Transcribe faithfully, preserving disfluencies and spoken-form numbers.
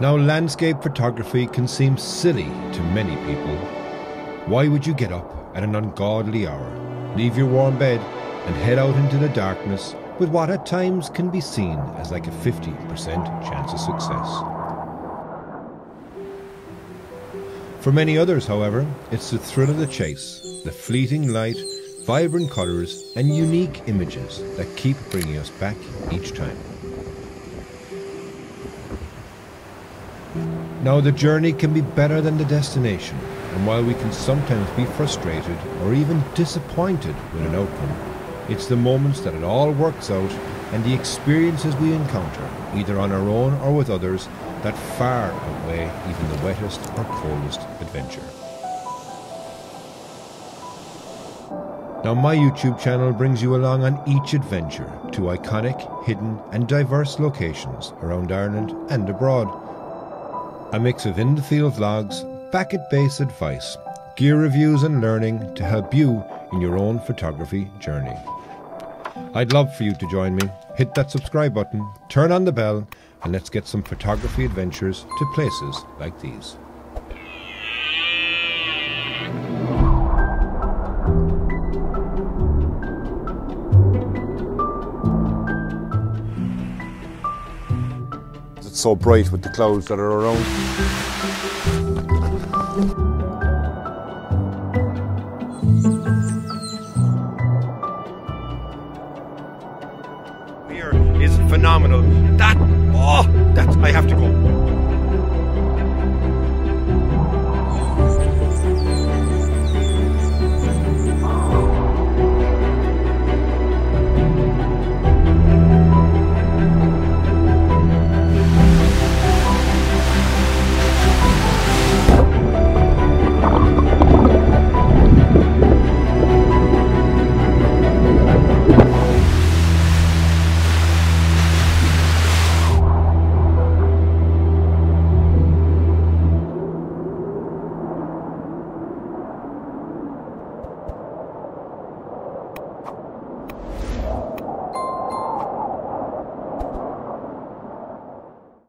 Now, landscape photography can seem silly to many people. Why would you get up at an ungodly hour, leave your warm bed, and head out into the darkness with what at times can be seen as like a fifty percent chance of success? For many others, however, it's the thrill of the chase, the fleeting light, vibrant colours and unique images that keep bringing us back each time. Now, the journey can be better than the destination, and while we can sometimes be frustrated or even disappointed with an outcome, it's the moments that it all works out and the experiences we encounter, either on our own or with others, that far outweigh even the wettest or coldest adventure. Now, my YouTube channel brings you along on each adventure to iconic, hidden and diverse locations around Ireland and abroad. A mix of in-the-field vlogs, back-at-base advice, gear reviews and learning to help you in your own photography journey. I'd love for you to join me. Hit that subscribe button, turn on the bell, and let's get some photography adventures to places like these. So bright with the clouds that are around. Here is phenomenal. That, oh, that's, I have to go.